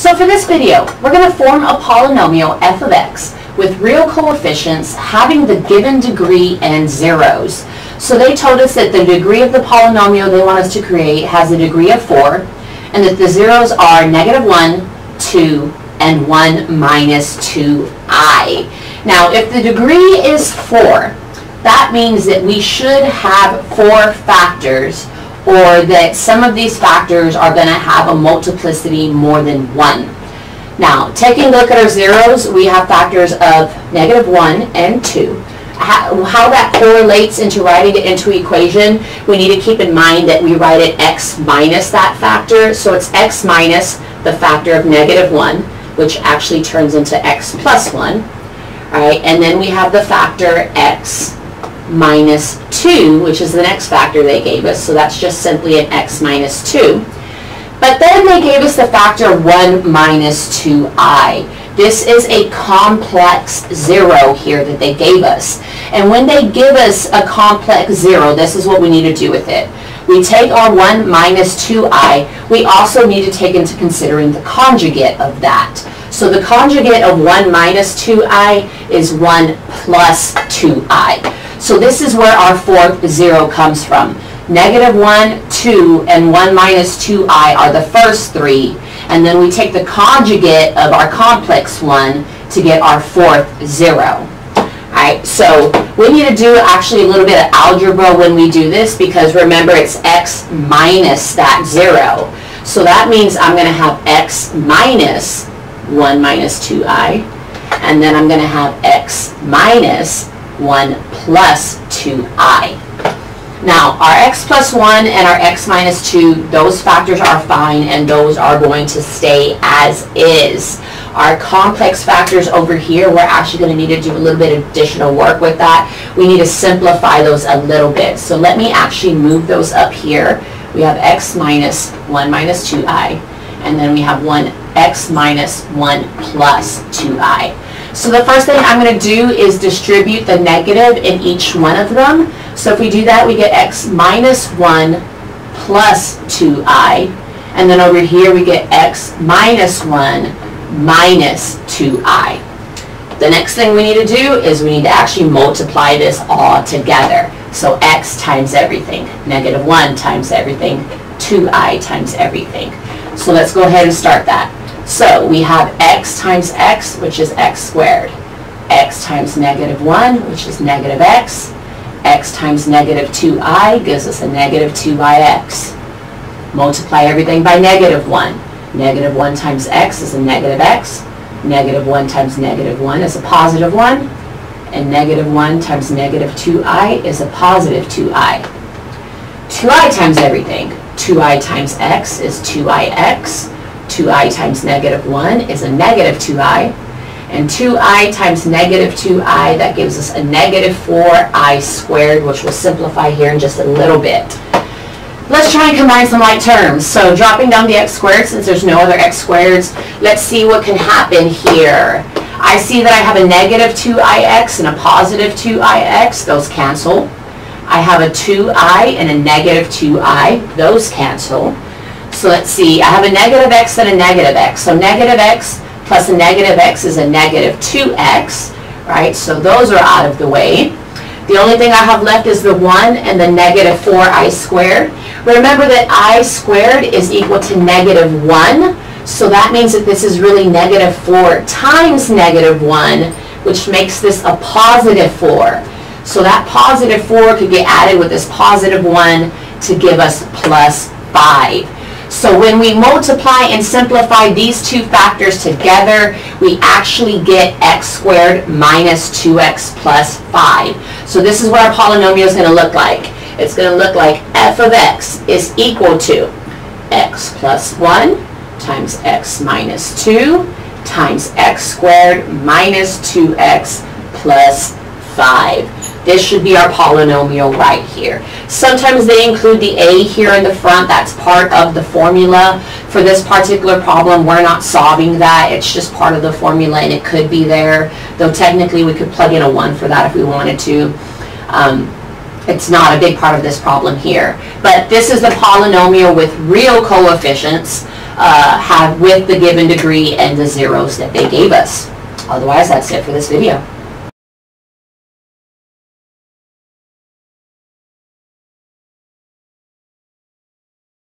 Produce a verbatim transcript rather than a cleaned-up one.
So for this video, we're going to form a polynomial f of x with real coefficients having the given degree and zeros. So they told us that the degree of the polynomial they want us to create has a degree of four, and that the zeros are negative one, two, and one minus two i. Now, if the degree is four, that means that we should have four factors, or that some of these factors are going to have a multiplicity more than one. Now, taking a look at our zeros, we have factors of negative one and two. How, how that correlates into writing it into equation, we need to keep in mind that we write it x minus that factor. So it's x minus the factor of negative one, which actually turns into x plus one. All right, and then we have the factor x minus two, which is the next factor they gave us, so that's just simply an x minus two. But then they gave us the factor one minus two i. This is a complex zero here that they gave us. And when they give us a complex zero, this is what we need to do with it. We take our one minus two i. We also need to take into consideration the conjugate of that. So the conjugate of one minus two i is one plus two i. So this is where our fourth zero comes from. negative one, two, and one minus two i are the first three. And then we take the conjugate of our complex one to get our fourth zero. All right, so we need to do actually a little bit of algebra when we do this, because remember it's x minus that zero. So that means I'm going to have x minus one minus two i, and then I'm going to have x minus one plus two i. Now, our x plus one and our x minus two, those factors are fine, and those are going to stay as is. Our complex factors over here, we're actually going to need to do a little bit of additional work with that. We need to simplify those a little bit. So let me actually move those up here. We have x minus one minus two i, and then we have one x minus one plus two i. So the first thing I'm going to do is distribute the negative in each one of them. So if we do that, we get x minus one plus two i. And then over here, we get x minus one minus two i. The next thing we need to do is we need to actually multiply this all together. So x times everything, negative one times everything, two i times everything. So let's go ahead and start that. So we have x times x, which is x squared, x times negative one, which is negative x, x times negative two i gives us a negative two i x. Multiply everything by negative one. Negative one times x is a negative x, negative one times negative one is a positive one, and negative one times negative two i is a positive two i. two i times everything, two i times x is two i x, two i times negative one is a negative two i, and two i times negative two i, that gives us a negative four i squared, which we'll simplify here in just a little bit. Let's try and combine some like terms. So dropping down the x squared, since there's no other x squareds, let's see what can happen here. I see that I have a negative two i x and a positive two i x, those cancel. I have a two i and a negative two i, those cancel. So let's see, I have a negative x and a negative x. So negative x plus a negative x is a negative two x, right? So those are out of the way. The only thing I have left is the one and the negative four i squared. Remember that I squared is equal to negative one. So that means that this is really negative four times negative one, which makes this a positive four. So that positive four could get added with this positive one to give us plus five. So when we multiply and simplify these two factors together, we actually get x squared minus two x plus five. So this is what our polynomial is going to look like. It's going to look like f of x is equal to x plus one times x minus two times x squared minus two x plus five. This should be our polynomial right here. Sometimes they include the a here in the front. That's part of the formula. For this particular problem, we're not solving that. It's just part of the formula, and it could be there. Though technically, we could plug in a one for that if we wanted to. Um, it's not a big part of this problem here. But this is the polynomial with real coefficients uh, have with the given degree and the zeros that they gave us. Otherwise, that's it for this video.